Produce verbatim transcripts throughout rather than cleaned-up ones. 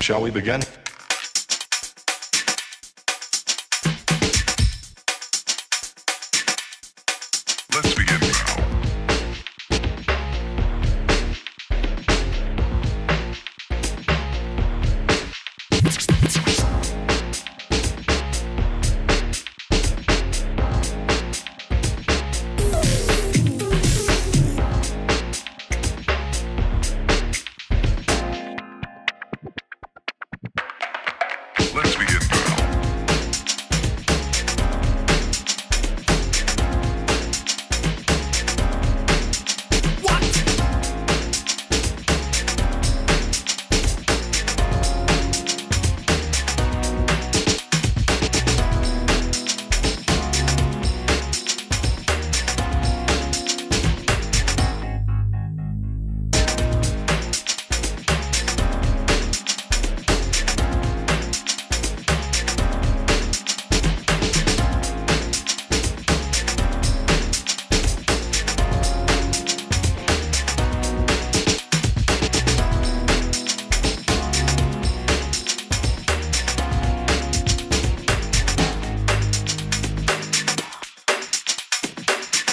Shall we begin? Let's begin now. Let's begin now.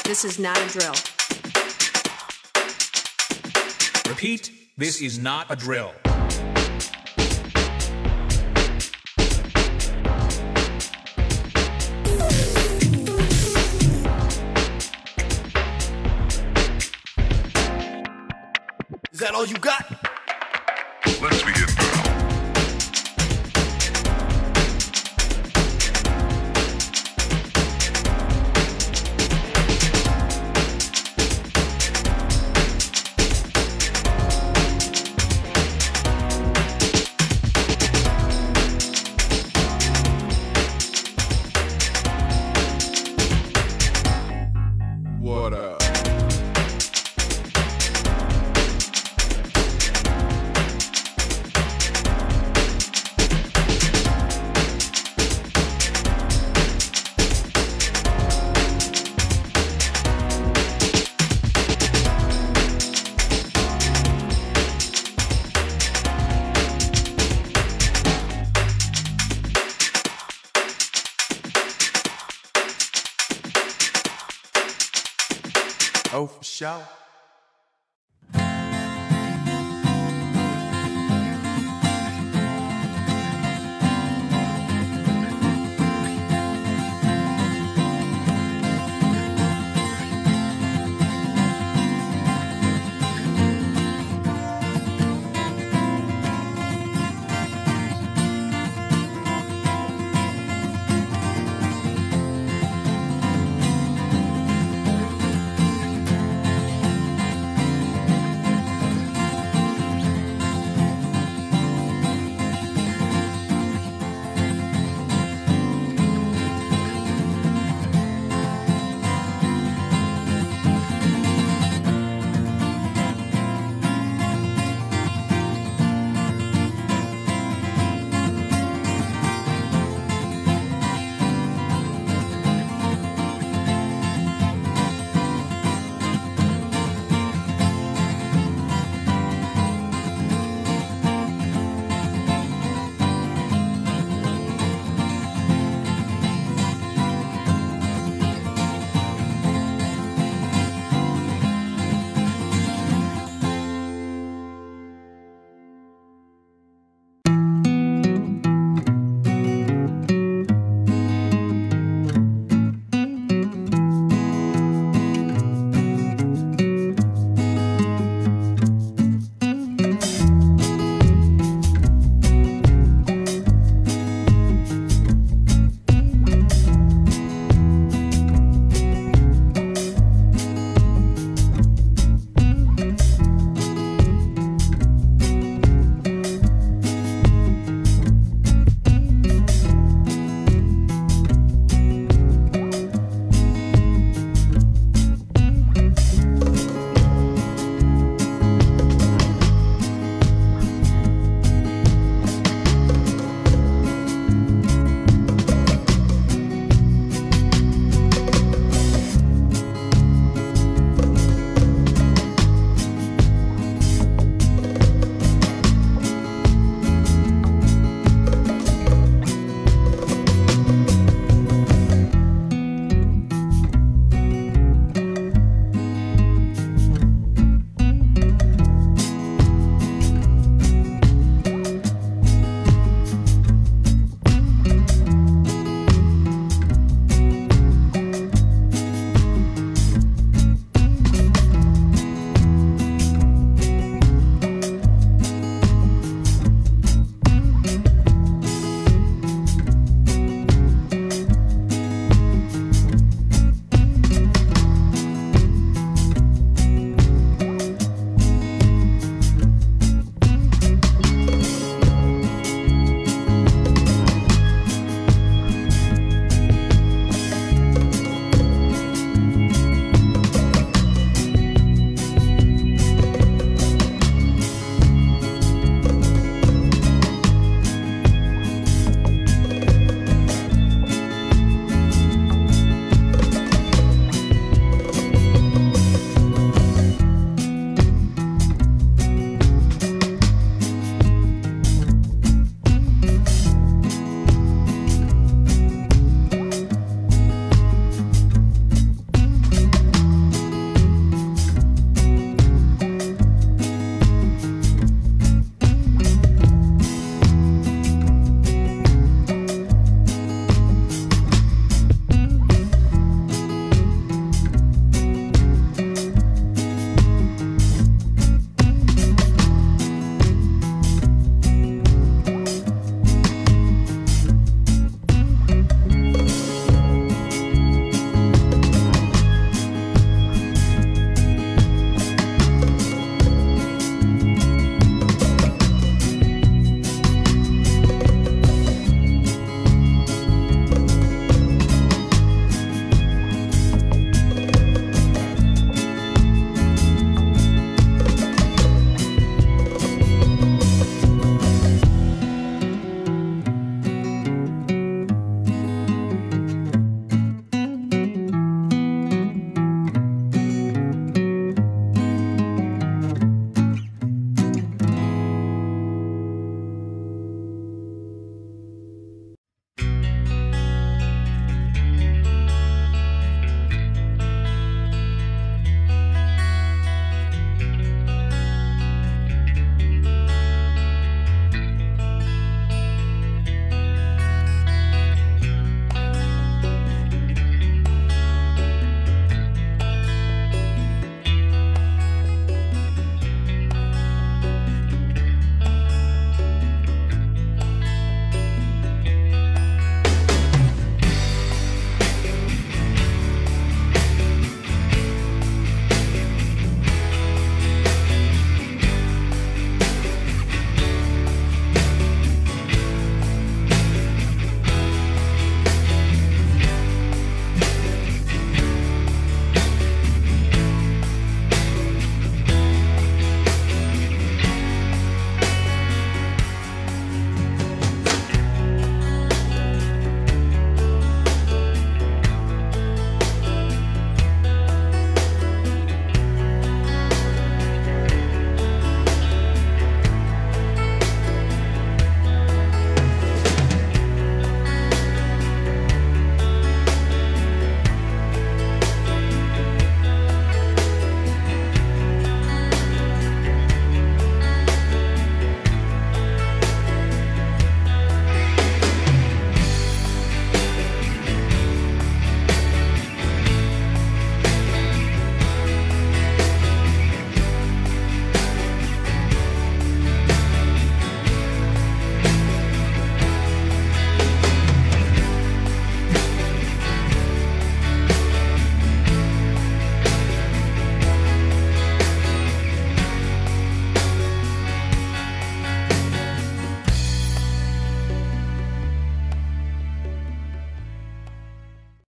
This is not a drill. Repeat, this is not a drill. Is that all you got? Let's begin. What up? Oh, for sure.